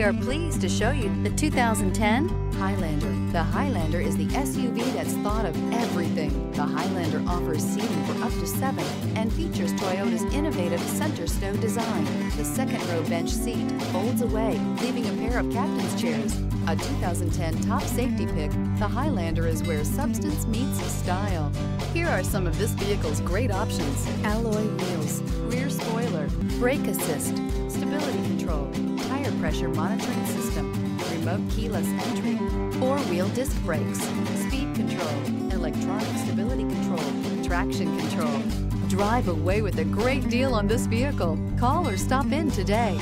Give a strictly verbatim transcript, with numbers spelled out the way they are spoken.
We are pleased to show you the two thousand ten Highlander. The Highlander is the S U V that's thought of everything. The Highlander offers seating for up to seven and features Toyota's innovative center stow design. The second row bench seat folds away, leaving a pair of captain's chairs. A two thousand ten top safety pick, the Highlander is where substance meets style. Here are some of this vehicle's great options: alloy wheels, rear spoiler, brake assist, stability control, tire pressure monitoring system, remote keyless entry, four-wheel disc brakes, speed control, electronic stability control, traction control. Drive away with a great deal on this vehicle. Call or stop in today.